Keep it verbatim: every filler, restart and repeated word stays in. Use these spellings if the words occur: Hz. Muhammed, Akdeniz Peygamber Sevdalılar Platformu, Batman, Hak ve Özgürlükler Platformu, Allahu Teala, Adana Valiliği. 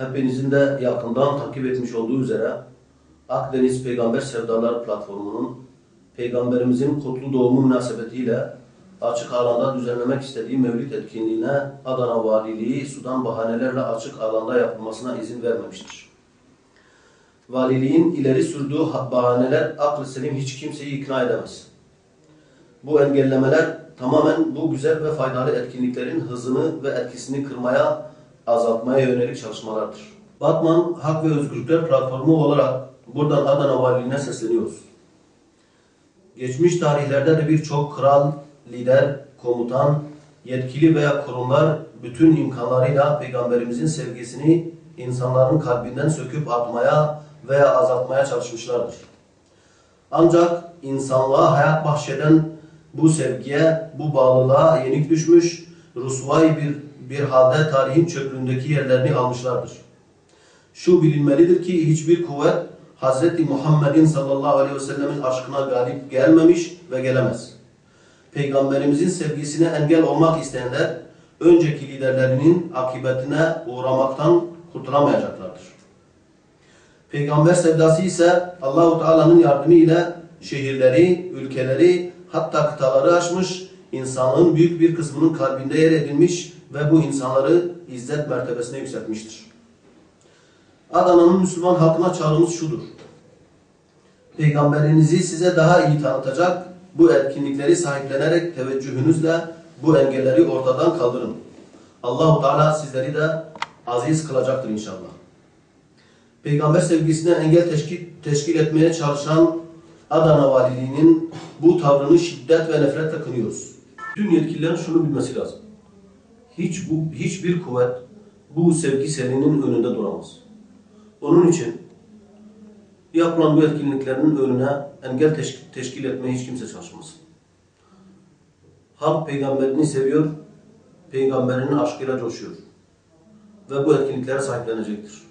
hepinizin de yakından takip etmiş olduğu üzere Akdeniz Peygamber Sevdalılar Platformu'nun Peygamberimizin kutlu doğumu münasebetiyle açık alanda düzenlemek istediği mevlid etkinliğine Adana Valiliği sudan bahanelerle açık alanda yapılmasına izin vermemiştir. Valiliğin ileri sürdüğü bahaneler aklı selim hiç kimseyi ikna edemez. Bu engellemeler tamamen bu güzel ve faydalı etkinliklerin hızını ve etkisini kırmaya, azaltmaya yönelik çalışmalardır. Batman, Hak ve Özgürlükler Platformu olarak buradan Adana Valiliğine sesleniyoruz. Geçmiş tarihlerde de birçok kral, lider, komutan, yetkili veya kurumlar bütün imkanlarıyla Peygamberimizin sevgisini insanların kalbinden söküp atmaya veya azaltmaya çalışmışlardır. Ancak insanlığa hayat bahşeden bu sevgiye, bu bağlılığa yenik düşmüş, rusvay bir, bir halde tarihin çöplüğündeki yerlerini almışlardır. Şu bilinmelidir ki hiçbir kuvvet Hz. Muhammed'in sallallahu aleyhi ve sellemin aşkına galip gelmemiş ve gelemez. Peygamberimizin sevgisine engel olmak isteyenler, önceki liderlerinin akıbetine uğramaktan kurtulamayacaklardır. Peygamber sevdası ise Allahu Teala'nın yardımı ile şehirleri, ülkeleri, hatta kıtaları aşmış, insanlığın büyük bir kısmının kalbinde yer edilmiş ve bu insanları izzet mertebesine yükseltmiştir. Adana'nın Müslüman halkına çağrımız şudur: Peygamberinizi size daha iyi tanıtacak bu etkinlikleri sahiplenerek teveccühünüzle bu engelleri ortadan kaldırın. Allahu Teala sizleri de aziz kılacaktır inşallah. Peygamber sevgisine engel teşkil, teşkil etmeye çalışan Adana Valiliği'nin bu tavrını şiddet ve nefretle kınıyoruz. Tüm yetkililerin şunu bilmesi lazım: Hiç bu, hiçbir kuvvet bu sevgi selinin önünde duramaz. Onun için yapılan bu etkinliklerin önüne engel teşkil, teşkil etmeye hiç kimse çalışmasın. Halk peygamberini seviyor, peygamberinin aşkıyla coşuyor ve bu etkinliklere sahiplenecektir.